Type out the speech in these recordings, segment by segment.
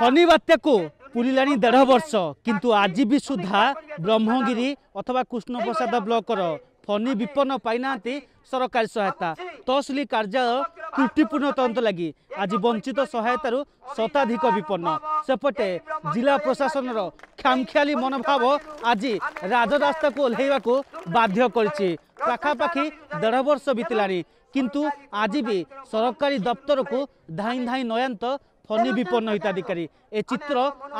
Funny बात्या को पुलिलानी 1.5 वर्ष किंतु आज भी सुधा ब्रह्मगिरी अथवा कृष्णप्रसाद ब्लॉकर फनी विपन्न पाईना सरकारी सहायता तहसिल कार्यालय त्रुटिपूर्ण तदंत लगी आज वंचित सहायतारू शताधिक विपन्न। सेपटे जिला प्रशासन खामखियाली मनोभाव आज राजरास्ता को ओह्लैवा को बाध्य करछि। पाखापाखि 1.5 वर्ष बीतलानी किंतु आज भी सरकारी दफ्तर को धाई धाई नयंत फनी विपन्न हिताधिकारी। ए चित्र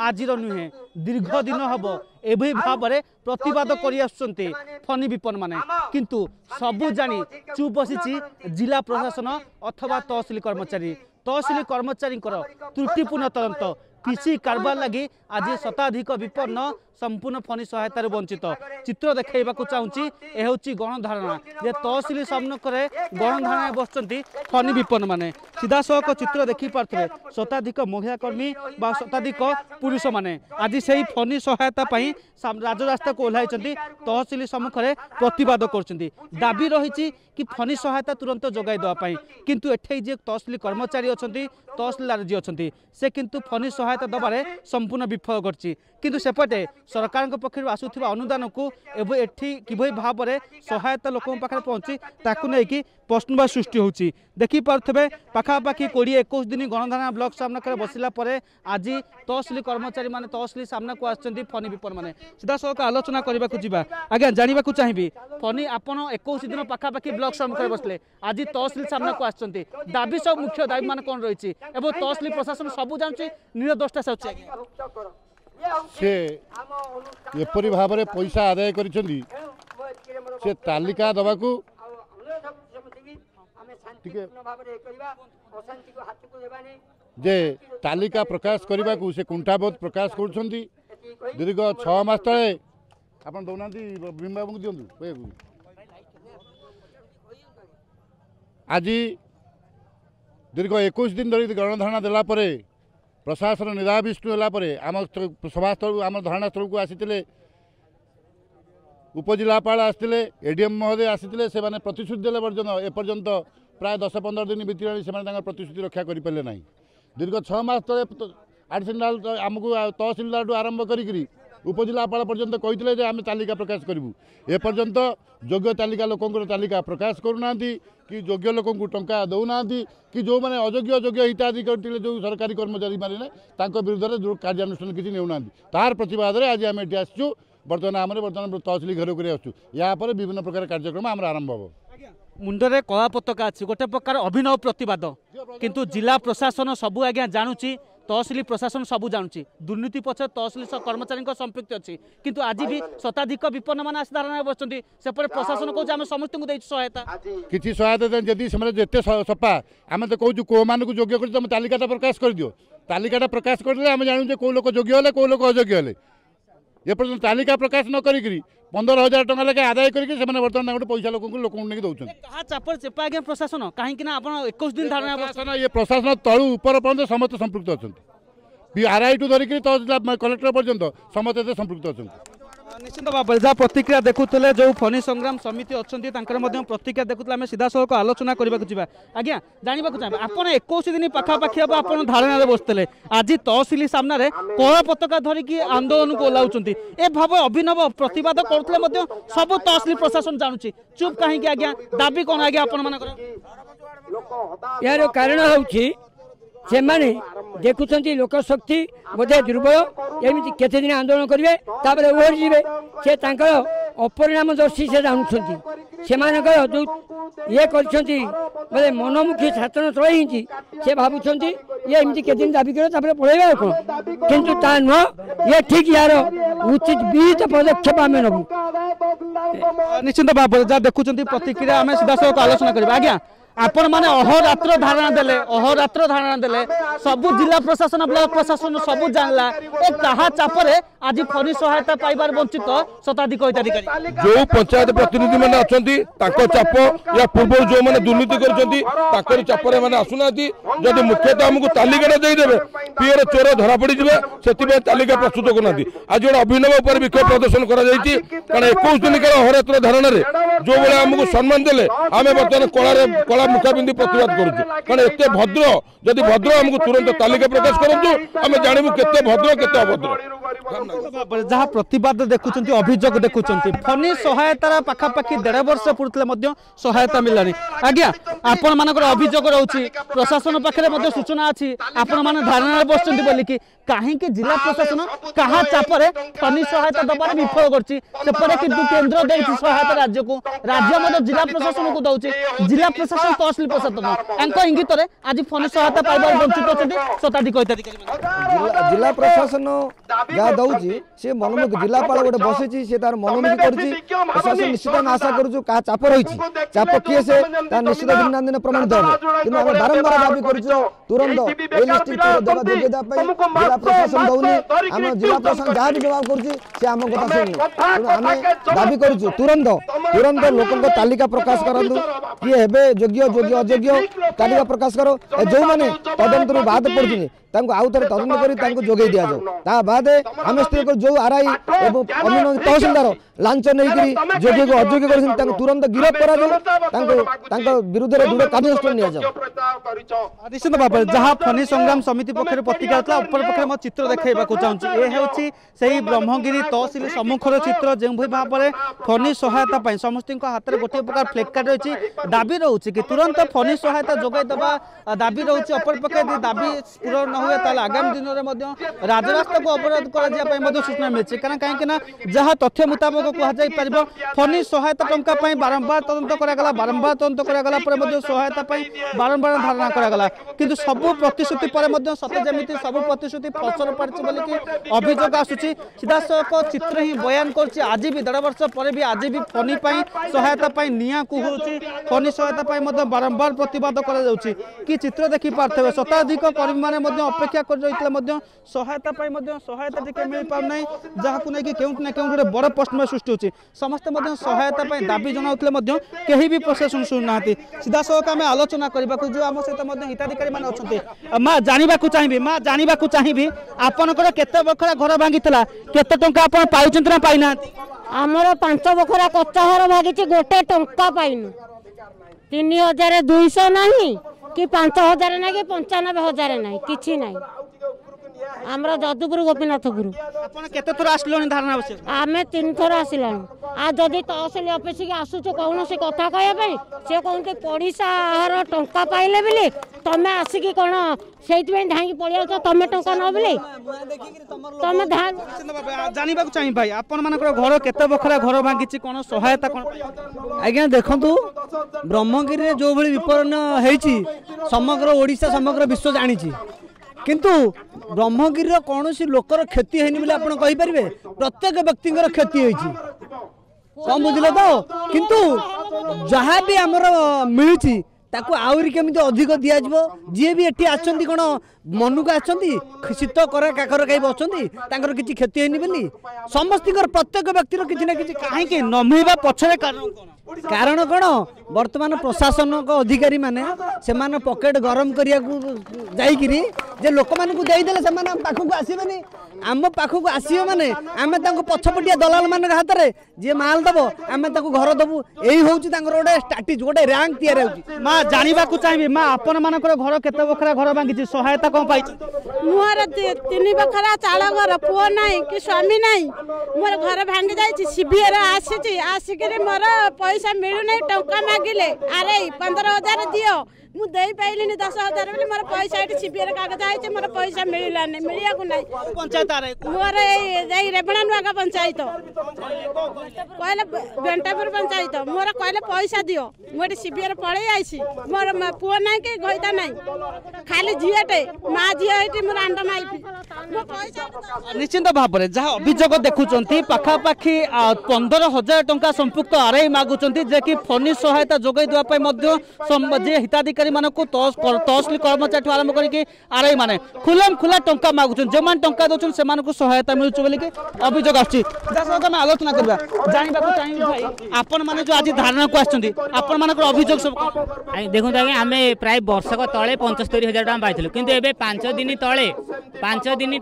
आजिर नुहे दीर्घ दिन हम एभली भाव में प्रतिवाद कर फनी विपन्न माने किंतु सबू जानी चुप बसी जिला प्रशासन अथवा तहसिल कर्मचारी। तहसिल कर्मचारी त्रुटिपूर्ण तदंत कृषि कारबार लगी आज शताधिक विपन्न संपूर्ण फनी सहायतार वंचित। चित्र देखा चाहूँगी यह हूँ गणधारणा जे तहसिल सम्मुख गणधारणा बसती फनी विपन्न माने। सीधा सख चित्र देखी पारे शताधिक महिला कर्मी बा शताधिक पुरुष माने आज से फनी सहायता राजरास्ता को ओह्लैई तहसिल सम्मुख प्रतिवाद कर दाबी रही कि फनी सहायता तुरंत जगाई देवाई। किंतु एठे जे तहसिल कर्मचारी अच्छा तहसिलदार जी अच्छा से किंतु फनी सहायता दबारे संपूर्ण विफल करछि। किंतु सेपटे सरकार पक्ष आसुथिबा अनुदान को एठी किभई भाव में सहायता लोक पाखे पहुँची ताकू लेकिन प्रश्नवाद सृष्टि होछि। देखि पार्थबे पाखापाखि 21 दिन गणधारणा ब्लॉक सामना बसला आज तहसिल कर्मचारी माने तहसिल सामना को आसछन्ती फनी विपन्न माने। सीधा सख आलोचना करबा को जिबा आज्ञा जानिबा को चाहिबी फनी आपण 21 दिन पाखापाखि ब्लॉक सामना बसले आज तहसिल सामना को आसछन्ती दाबी सब मुख्य दाबी मान कोन रहिछि एवं तहसिल प्रशासन सबू जानछि निरदोषता सच्चे से एपरी भाव में पैसा आदाय करिसन्ती से तालिका दबा को जे तालिका प्रकाश करने को से कुंठाबोध प्रकाश करुँगी। दीर्घ 6 मास तेज़ आप दौना बाबू को दिखाँ आज दीर्घ 21 दिन धरी गणधारणा देलापर प्रशासन निराविष्णु होगापर आम सभास्थल आम धारणा स्थल को आसी उपजिलापाल आसते एडीएम महोदय आसी से प्रतिश्रुति देले पर्यटन एपर्यंत प्राय 10-15 दिन बीतला से प्रतिश्रुति रक्षा करें ना। दीर्घ 6 मास तेज आडिशनाल आमको तहसिलदार आरंभ करी उपजिलापाल पर्यंत कहते आम तालिका प्रकाश करूँ एपर्यंत योग्य तालिका लोकंर तालिका प्रकाश करूना कि योग्य लोक टा दौना कि जो मैंने अयोग्य योग्य हिताधिकारी जो सरकारी कर्मचारी मैंने विरुद्ध में जो कार्यानुष्ठान किसी नेऊना तार प्रतिवाद में आज आम ये आसू बर्तमान आम बर्तमान तहसिल घेर कर आसू या विभिन्न प्रकार कार्यक्रम आम आरंभ हो। मुंडरे कला पताका अच्छी गोटे प्रकार अभिनव प्रतिवाद किंतु जिला प्रशासन सबू आज्ञा जानुची तहसिल प्रशासन सबू जानुची दुर्नीति पक्ष तहसिल कर्मचारी संपृक्ति अच्छी किंतु आज भी शताधिक विपन्न मान आस धारणा बसते सेपटे प्रशासन कहूँ आम समस्त सहायता किसी सहायता जदि से सफा आम तो कहूँ कौ मान योग्य कर तालिका प्रकाश कर दियो तालिका प्रकाश करदे आम जानू कौ लोक योग्य है कौ लोक अयोग्य है एपर्यंत तालिका प्रकाश न करी 15,000 टंका लगे आदाय करके बर्तमान गोटे पैसा लोक दौरान कहा चापर चेपा आगे प्रशासन कहीं 21 दिन धारणा प्रशासन ये प्रशासन तलू उपर पर्यटन समस्त संपृक्त अच्छा आरआई टू धरिकी तहसील कलेक्टर पर्यटन समस्त ये संपृक्त अच्छा। निश्चित भाव जहाँ प्रतिक्रिया देखुले जो फनी संग्राम समिति अच्छा प्रतिक्रिया देखुले आम सीधा सख आलोचना करने को जी आज्ञा जानवाक चाहिए आपड़ 21 दिन पाखापाखि हम आप धारणा बसते आज तहसिल सामना कला पताका धरिकी आंदोलन को ओह्लाउछन्ती ए भाव अभिनव प्रतिवाद करते सब तहसिल प्रशासन जानूची चुप कहीं आज्ञा दाबी कौन आज्ञा आप यार कारण हूँ से मैंने देखुं लोकशक्ति बोधे दुर्बल एमती केते दिन आंदोलन करेंगे तापर ओहरी जाए से अपरिणामदर्शी से जानते से जो ये करे मनमुखी शासन चलती से भावुं ये एमती केते दिन दाबी कर पलैया कौन किंतु ता नुह ये ठीक यार उचित विहित पदक्षेप आम नबू। निश्चित भाव जहाँ देखुं प्रतिक्रिया आम सीधा सब आलोचना करवा आज्ञा आपण माने अहोरात्र धारणा देले सबू जिला प्रशासन ब्लॉक प्रशासन सबू जानला ए कहा चापरे आज फनी सहायता पाइबार वंचित शताधिक हिताधिकारी जो पंचायत प्रतिनिधि माने अछंती ताको चाप या पूर्व जो माने दुर्नीति करछंती ताकरी चापरे माने आसुनाती जदी मुख्यतः हमकु तालिका दे देबे पियर चोर धरा पड़ी जिवे सेतिबे तालिका प्रस्तुत करनाती आज जो अभिनव पर विक्षोभ प्रदर्शन करा जाईती कारण 21 दिन काल अहोरात्र धारणा रे जो बले हमकु सम्मान देले आमे बर्तन कला मुखाबिंदी प्रतिवाद करुँ कारण एत भद्र जदि भद्र आमको तुरंत तालिका प्रकाश करूँ आम जानवू के भद्र केते अभद्र जहाँ प्रतिवाद देखुं अभियोग देखुं फनी सहायतार पखापाखि देढ़ वर्ष पूरे सहायता मिललानी आज्ञा आपण मान अभियोग रही प्रशासन पाखे सूचना अच्छी आपण मैंने धारणा बस बोलिकी कहीं जिला प्रशासन क्या चापे फनी सहायता दबार विफल करपर कितु केन्द्र दे सहायता राज्य को राज्य मत जिला प्रशासन को दौर जिला प्रशासन तहसिल प्रशासन इंगित आज फनी सहायता पाइबा वंचित अच्छे शताधिक हिताधिकारी जिला प्रशासन जहाँ दौर से मनोमुख जिलापाल गोटे बसी सी तार मनोमुख कर निश्चित आम आशा करूँ क्या चाप रही चाप किए से निश्चित दिन ना दिन प्रमाणित हो कि आम बारंबार दावी करूँ तुरंत जिला प्रशासन दौनी आम जिला प्रशासन जहाँ भी जवाब करें दावी तुरंत तुरंत लोक तालिका प्रकाश करूँ किए हे योग्य योग्य अयोग्य तालिका प्रकाश करो जो मैंने तदंत बाद पड़े आउ थे तदन करोगे दि जाओ बाद आम स्त्री जो आरआई और तहसीलदार लांच नहीं योग्य को अयोग्य कर तुरंत गिरफ्त करो विरुद्ध दृढ़ कार्यानुष्ठान जाओ निश्चित भाव जहाँ फनी संग्राम समिति पक्ष प्रतिक्रिया उपर पक्ष मो चित्र देखा चाहूँगी ये हूँ से ही ब्रह्मगिरी तहसील सम्मुखर चित्र जो भाव में फनी सहायता समस्त हाथ में गोटे प्रकार फ्लेक्कार्ड रही दाबी रोचे कि तुरंत फनी सहायता जोगाईदेवा दाबी रोचे अपर पक्ष दाबी पूरा न हुए तो आगामी दिन में राजरास्ता को अवरोध कर सूचना मिली कारण कहीं जहाँ तथ्य मुताबक कहपर फनी सहायता टंका बारंबार तदंत कराला बारंबार तदंत कराला सहायता बारंबार धारणा कराला कि सबू प्रतिश्रुति पर सत्य जमी सब प्रतिश्रुति फसल पड़े बोलिकी अभियोग आसूसी सीधासख चित्र ही बयान कर आज भी देढ़ वर्ष पर भी आज भी फनी सहायता निआ कुहुची फनी सहायता बारंबार प्रतिवाद कि चित्र देखी पारे शताधिक कर्मी मैंने अपेक्षा कर सहायता सहायता टी मिल पारना जहाँ को लेकिन क्योंकि क्योंकि बड़ प्रश्न सृष्टि होती समस्त सहायता दाबी जनाते कहीं भी प्रशासन शुणुना सीधासख आम आलोचना करने जो आम सहित हिताधिकारी मैंने अच्छा माँ जानवा चाहिए आपणकर केते बखरा घर भांगी केते टंका आप पाइना पाइना आमर 5 बखरा कच्चा घर भागी गोटे टंका पाइन 3200 नहीं कि 5000 ना कि 95000 नहीं किसी ना आमर जदुपुर गोपीनाथपुर थर आस आम 3 थर आसलु आ जदि तहसिल अफिस की आसू कौन से कथा कहवाई से कहते पड़ीसा आहार टंका पाइले बोली तुम आसिकी कौन से धाई पलिया तुम टंका न बोली तुम जानवा चाहिए भाई आपण मान घर केते बखरा घर भांगी कौन सहायता कौन आज्ञा देखु ब्रह्मगिरी जो भाई विपरन होती समग्र ओडिशा समग्र विश्व जानी किंतु ब्रह्मगिरी कौन सी लोकर क्षति होनी बोले आपन कहि परिबे प्रत्येक व्यक्ति क्षति होइछि कम बुझले तो किंतु जहाँ भी आमर मिलछि ताको आउरी केमिति अधिक दिया जबो जे भी एठी आछंती कोन मनु को आछंती शीत करा काकर काई बछंती तांकर किछि क्षति होइनि बोली समस्तीकर प्रत्येक व्यक्तिर किछि ना किछि काहे के न मिलबा पछरे कारण कोन कारण कौन बर्तमान प्रशासन को अधिकारी माने से माने पकेट गरम करिया को जाई जे लोक मान को देई देले से माने पाखु को आसीबेनी आम पाखु को आसीबे माने आमे तांको पछपटिया दलाल माने हाथ रे जे माल दबो आमे ताको घर दबो एही होउची तांकर ओडे स्ट्रेटजी ओडे रैंक तयार होउची मां जानिबा को चाहिबे मां आपन मान को घर केते बखरा घर बांगी सहायता कोन पाई मोर 3 बखरा चाळ घर पुओ नाही कि स्वामी नाही मोर घर भांगी जाईची सीबीआर आसीची आसीकरी मोर पैसा मिलू नहीं टंका मागिले अरे 15000 दियो मु देई पाइलिनी 10000 बोली मोर पैसा एठी सीबीआर कागज आईचे मोर पैसा मिलिला नहीं मिलिया को नहीं पंचायत आ रे मोर ए जाई रेबणानुगा पंचायत कहले बेंटापुर पंचायत मोर कहले पैसा दियो मु एठी सीबीआर पळे आईसी मोर पुओ नाही कि गईता नाही खाली झिएटे मां झिए एठी मोर आंडा माईपी मो पैसा निश्चित भाव रे जहा अभियोग देखुचंती पाखा पाखी 15000 टंका संपुक्त आरई मागु जेकि फनी सहायता जोगाई देवाई हिताधिकारी मान तहसिल कर्मचारी आरंभ करके आरआई माने खुलम खुला टंका मागुन जो मैंने टंका दौन से सहायता मिलू बोलिकी अभियोग आलोचना करवा जानवाक चाहिए भाई आपण मैंने जो आज धारणा को आपण मान अभियोग सब देखो आज्ञा आम प्राय वर्षक तले 75000 टाइम पाई कि 5 दिन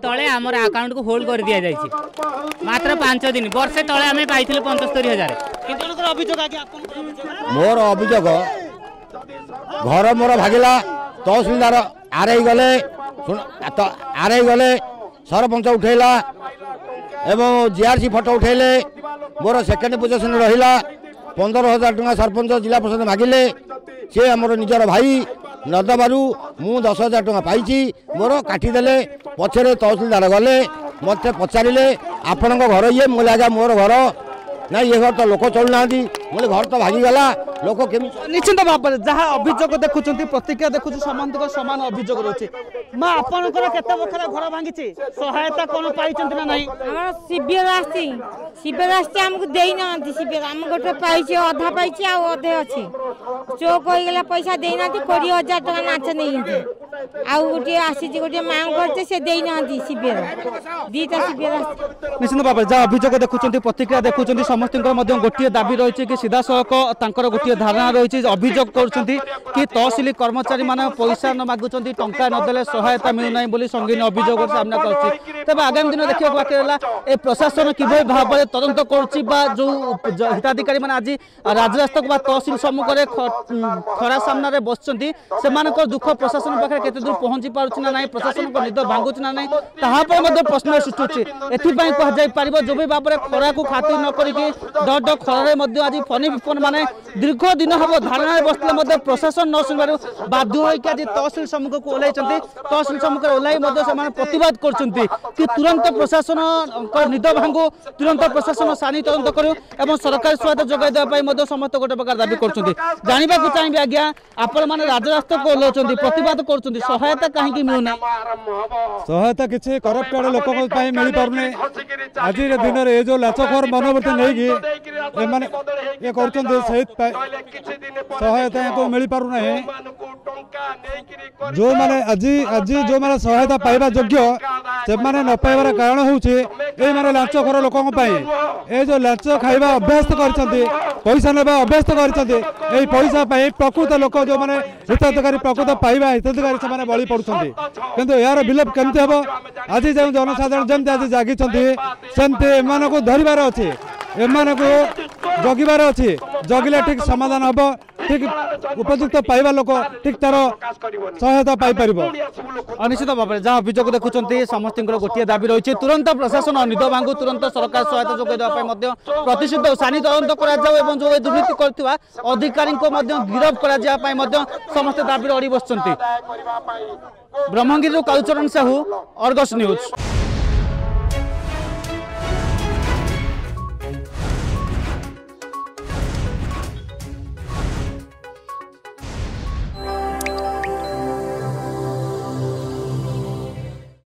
तले आम आकाउंट को होल्ड कर दि जाए मात्र 5 दिन वर्षे तले आम पाई 75000 मोर अभियोग घर मोर भागिला तहसीलदार आरई गले आरई गले सरपंच उठेला एवं जीआरसी फोटो उठेले मोर सेकेंड पोजिशन रहिला 15,000 टंका सरपंच जिला परिषद मागिले सी आम निजर भाई नदबारू मु 10,000 टंका पाई मोर काटिदेले पछे तहसीलदार गले मत पचारे आपण घर ये मुझे आज मोर घर ना ये घर तो लोक चलूना मुझे घर तो भागीगला लोक निश्चिंत भाव में जहाँ अभियोग देखुं प्रतिक्रिया देखु समस्त सामान अभियोग रोचे माँ आपण बखरा घर भांगी सहायता कौन पाई ना नहीं शिविर आसी आमको दे ना शिविर आम गोटे पाई अधा पाई आधे अच्छे चोक हो गला पैसा देना 20,000 टंका नाच नहीं आ गोटे आसी गोटे माँ करते से देना शिविर दीटा शिविर निश्चिंत भाव में जहाँ अभियोग देखुं प्रतिक्रिया देखुं समस्त गोटे दाबी रही कि सीधा सड़क गोटे धारणा रही अभियोग कर तहसील कर्मचारी माने पैसा न मागुंट टंका नदेले सहायता मिलूना बोली संगीन अभियोग सामना कर तेज आगामी दिन देखा बाकी प्रशासन किभली भाव में तदंत कर हिताधिकारी मैंने आज राजरास्ता बा तहसील सम्मुख में खरा सामना रे बसचंती से दुख प्रशासन पाखे केते दूर पहुंची पारुना ना प्रशासन को निद भांगुच ना ना तापर प्रश्न सृष्टि एपाई कह जो भी भाव में खरा को खातिर न करके दड खर आज फनी विपन माने दीर्घ दिन हम धारणा बसते प्रशासन न शुणव बाध्य होकर आज तहसील सम्मुख को ओह्ल तहसील सम्मुख ओह्ल प्रतिवाद कर तुरंत प्रशासन निद भांगू तुरंत प्रशासन सानी तदंत करूँ सरकारी स्वायत्त जगह देवाई समस्त गोटे प्रकार दावी कर जानवा चाहिए आज्ञा आपण मैंने राजरास्ता को ओह्ल प्रतिवाद कर सहायता कहीं मिलूना सहायता किसी करप्ट कार्ड लोक मिल पारे आज दिन ये जो लाचखोर मनोवृत्ति नहीं ये सहायता को मिल पार ना जो माने आजी जो माने सहायता पाइबा योग्य से माने न पाइबार कारण होने लाचखोर लोक जो लाच खाइबा अभ्यस्त करछंती पैसा नेबा अभ्यस्त करछंती एई पैसा पाई प्रकृत लोक जो माने हिताधिकारी प्रकृत पाइबा हिताधिकारी से माने बळी पडुछंती किंतु यार विलप केमते हबो आज जो जनसाधारण जमते आज जागिछंती सेमते एमानको धरिबार अछि एमानको जगिबार अछि जगिले ठीक समाधान हबो ठीक उपयुक्त पाइबा लोक ठीक तार सहायता पाई पारिबो अनिश्चित भाव में जहाँ अभियोग देखुंटे समस्त गोटे दाबी रही तुरंत प्रशासन निद भांगू तुरंत सरकार सहायता जोगाई देवाई प्रतिशत सानी तदंत कर दुर्नीति करथिबा अधिकारी गिरफ करा जाय समस्त दाबी अड़ी बसचंती ब्रह्मगिरी कालचरण साहू अर्गस न्यूज।